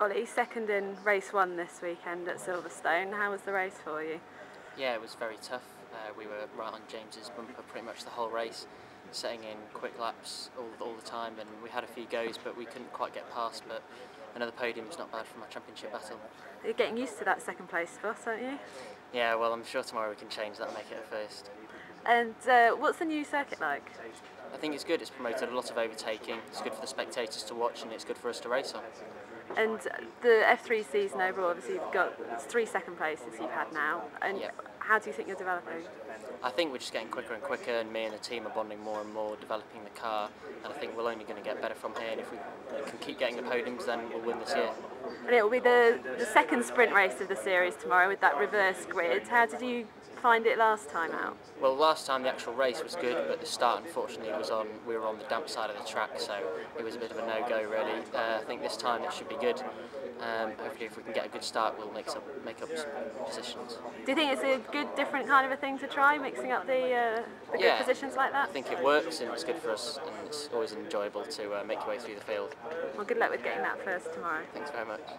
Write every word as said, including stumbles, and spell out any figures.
Ollie, second in race one this weekend at Silverstone. How was the race for you? Yeah, it was very tough. Uh, we were right on James's bumper pretty much the whole race, setting in quick laps all, all the time, and we had a few goes but we couldn't quite get past, but another podium is not bad for my championship battle. You're getting used to that second place spot, aren't you? Yeah, well, I'm sure tomorrow we can change that and make it a first. And uh, what's the new circuit like? I think it's good. It's promoted a lot of overtaking. It's good for the spectators to watch and it's good for us to race on. And the F three season overall, obviously you've got three second places you've had now. And yep. How do you think you're developing? I think we're just getting quicker and quicker, and me and the team are bonding more and more, developing the car. And I think we're only going to get better from here. And if we can keep getting the podiums, then we'll win this year. And it will be the, the second sprint race of the series tomorrow with that reverse grid. How did you find it last time out? Well, last time the actual race was good, but the start unfortunately was on, we were on the damp side of the track, so it was a bit of a no-go really. Uh, I think this time it should be good. Um, hopefully if we can get a good start, we'll make, some, make up some positions. Do you think it's a good, different kind of a thing to try, mixing up the, uh, the yeah, good positions like that? I think it works and it's good for us, and it's always enjoyable to uh, make your way through the field. Well, good luck with getting that first tomorrow. Thanks very much.